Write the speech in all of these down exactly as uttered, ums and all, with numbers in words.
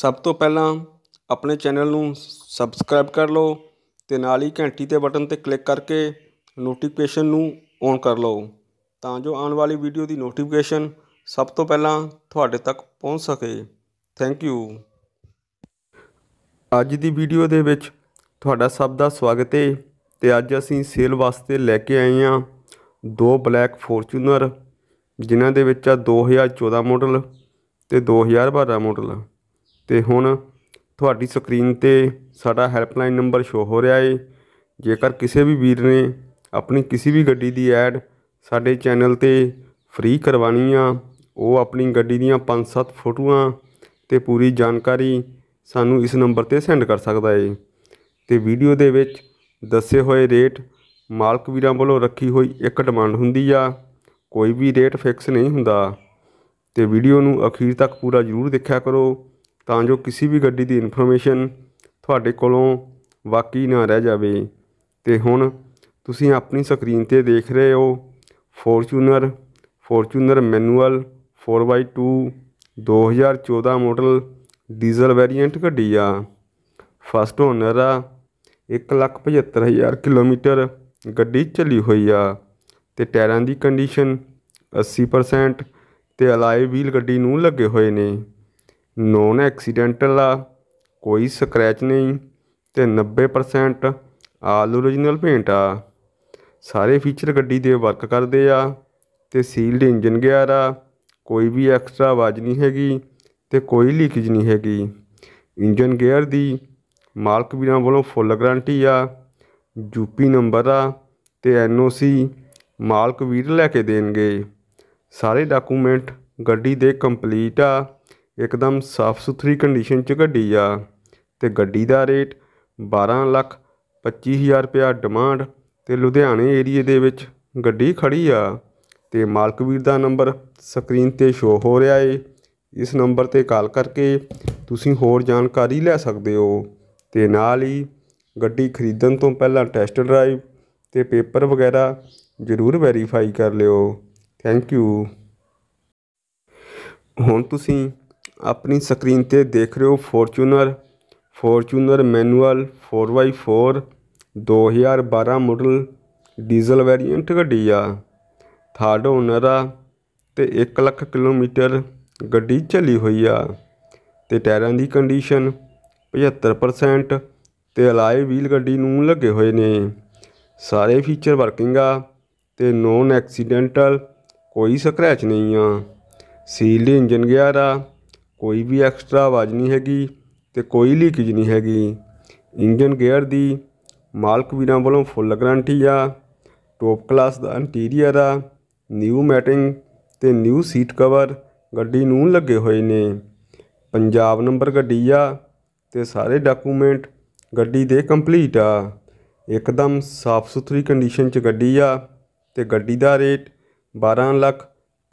ਸਭ ਤੋਂ ਪਹਿਲਾਂ अपने चैनल ਨੂੰ ਸਬਸਕ੍ਰਾਈਬ कर लो ਤੇ ਨਾਲ ਹੀ ਘੰਟੀ ਤੇ ਬਟਨ ਤੇ ਕਲਿੱਕ करके ਨੋਟੀਫਿਕੇਸ਼ਨ ਨੂੰ ਔਨ कर लो ਤਾਂ ਜੋ ਆਉਣ ਵਾਲੀ ਵੀਡੀਓ ਦੀ ਨੋਟੀਫਿਕੇਸ਼ਨ ਸਭ ਤੋਂ ਪਹਿਲਾਂ ਤੁਹਾਡੇ ਤੱਕ ਪਹੁੰਚ ਸਕੇ। Thank you. ਅੱਜ ਦੀ ਵੀਡੀਓ ਦੇ ਵਿੱਚ ਤੁਹਾਡਾ ਸਭ ਦਾ ਸਵਾਗਤ ਹੈ ਤੇ ਅੱਜ ਅਸੀਂ ਸੇਲ ਵਾਸਤੇ ਲੈ ਕੇ ਆਏ ਹਾਂ ਦੋ ਬਲੈਕ ਫੋਰਚੂਨਰ ਜਿਨ੍ਹਾਂ ਦੇ ਵਿੱਚ ਆ दो हज़ार चौदह ਮਾਡਲ ਤੇ दो हज़ार बारह ਮਾਡਲ। ਤੇ ਹੁਣ ਤੁਹਾਡੀ ਸਕਰੀਨ ਤੇ ਸਾਡਾ ਹੈਲਪਲਾਈਨ ਨੰਬਰ ਸ਼ੋ ਹੋ ਰਿਹਾ ਹੈ। ਜੇਕਰ ਕਿਸੇ ਵੀ ਵੀਰ ਨੇ ਆਪਣੀ ਕਿਸੇ ਵੀ ਗੱਡੀ ਦੀ ਐਡ ਸਾਡੇ ਚੈਨਲ ਤੇ ਫ੍ਰੀ ਕਰਵਾਉਣੀ ਆ, ਉਹ ਆਪਣੀ ਗੱਡੀ ਦੀਆਂ पाँच सात ਫੋਟੋਆਂ ਤੇ ਪੂਰੀ ਜਾਣਕਾਰੀ ਸਾਨੂੰ ਇਸ ਨੰਬਰ ਤੇ ਸੈਂਡ ਕਰ ਸਕਦਾ ਹੈ। ਤੇ ਵੀਡੀਓ ਦੇ ਵਿੱਚ ਦੱਸੇ ਹੋਏ ਰੇਟ ਮਾਲਕ ਵੀਰਾਂ ਵੱਲੋਂ ਰੱਖੀ ਹੋਈ ਇੱਕ ਡਿਮਾਂਡ ਹੁੰਦੀ ਆ, ਕੋਈ ਵੀ ਰੇਟ ਫਿਕਸ ਨਹੀਂ ਹੁੰਦਾ। ਤੇ ਵੀਡੀਓ ਨੂੰ ਅਖੀਰ ਤੱਕ ਪੂਰਾ ਜ਼ਰੂਰ ਦੇਖਿਆ ਕਰੋ ਤਾਂ ਜੋ ਕਿਸੇ ਵੀ ਗੱਡੀ ਦੀ ਇਨਫੋਰਮੇਸ਼ਨ ਤੁਹਾਡੇ ਕੋਲੋਂ ਵਾਕਈ ਨਾ ਰਹਿ ਜਾਵੇ। ਤੇ ਹੁਣ ਤੁਸੀਂ ਆਪਣੀ ਸਕਰੀਨ ਤੇ ਦੇਖ ਰਹੇ ਹੋ Fortuner Fortuner manual four by two दो हज़ार चौदह ਮਾਡਲ ਡੀਜ਼ਲ ਵੇਰੀਐਂਟ ਗੱਡੀ ਆ, ਫਸਟ ਓਨਰ ਆ। एक लाख पचहत्तर हज़ार किलोमीटर गड्डी चली हुई आ। ते टायरां दी कंडीशन अस्सी परसेंट ते अलाए व्हील गड्डी नूं लगे हुए ने। नॉन एक्सीडेंटल आ, कोई स्क्रैच नहीं ते नब्बे परसेंट आल ओरिजिनल पेंट आ। सारे फीचर गड्डी दे वर्क करदे आ ते सील्ड इंजन गियर आ, कोई भी एक्स्ट्रा आवाज़ नहीं हैगी ते कोई लीकेज नहीं हैगी। इंजन गियर दी मालक वीरां वालों फुल गारंटी आ, यूपी नंबर आ ते एन ओ सी मालक वीर लैके देंगे। सारे डाकूमेंट गड्डी दे कंप्लीट आ, एकदम साफ सुथरी कंडीशन च गड्डी आ। ते गड्डी दा रेट बारह लख पच्ची हज़ार रुपया डिमांड। ते लुधियाने एरिए दे विच गड्डी खड़ी आ। ते मालक वीर दा नंबर स्क्रीन ते शो हो रहा है, इस नंबर ते कॉल करके तुसीं होर जानकारी लै सकदे हो। ते नाल ही गड्डी खरीदण तो पहला टैस्ट ड्राइव ते पेपर वगैरह जरूर वेरीफाई कर लियो। Thank you. हुण तुसीं अपनी स्क्रीन ते देख रहे हो Fortuner Fortuner manual four by four दो हज़ार बारह मॉडल डीजल वेरीएंट गड्डी आ, थर्ड ओनर आ ते एक लख किलोमीटर गड्डी चली हुई आ। ते टायरां दी कंडीशन पचहत्तर परसेंट तो अलाए व्हील गड्डी नूं लगे हुए ने। सारे फीचर वर्किंग आ ते नॉन एक्सीडेंटल, कोई स्क्रैच नहीं आ। सील्ड इंजन गियर आ, कोई भी एक्स्ट्रा आवाज़ नहीं हैगी ते कोई लीकेज नहीं हैगी। इंजन गियर दी मालक वीरां वालों फुल गारंटी आ। टॉप क्लास दा इंटीरियर आ, न्यू मैटिंग ते न्यू सीट कवर गड्डी नूं लगे हुए ने। पंजाब नंबर गड्डी आ ते सारे डाकूमेंट गड्डी दे कंप्लीट आ, एकदम साफ सुथरी कंडीशन च गड्डी आ। ते गड्डी दा रेट बारह लख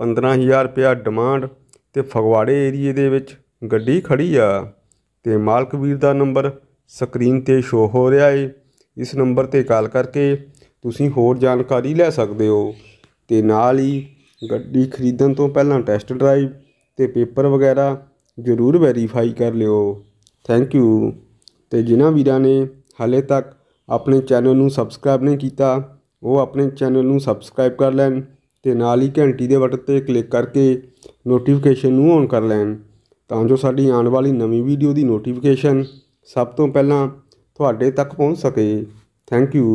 पंद्रह हज़ार रुपया डिमांड। ते फगवाड़े एरिए दे विच गड्डी खड़ी आ। ते मालक वीर दा नंबर स्क्रीन ते शो हो रहा है, इस नंबर ते कॉल करके तुसीं होर जानकारी लै सकदे हो। ते नाल ही गड्डी खरीदण तो पहलां टैस्ट ड्राइव ते पेपर वगैरह जरूर वेरीफाई कर लियो। Thank you. तो जिन्होंने वीरों ने हाले तक अपने चैनल में सबसक्राइब नहीं किया, वो अपने चैनल में सबसक्राइब कर लैन ते नाल ही घंटी के बटन पर क्लिक करके नोटिफिकेशन ऑन कर लैन तां जो साडी आने वाली नवी वीडियो की नोटिफिकेशन सब तो पहला तुहाडे तक पहुँच सके। Thank you.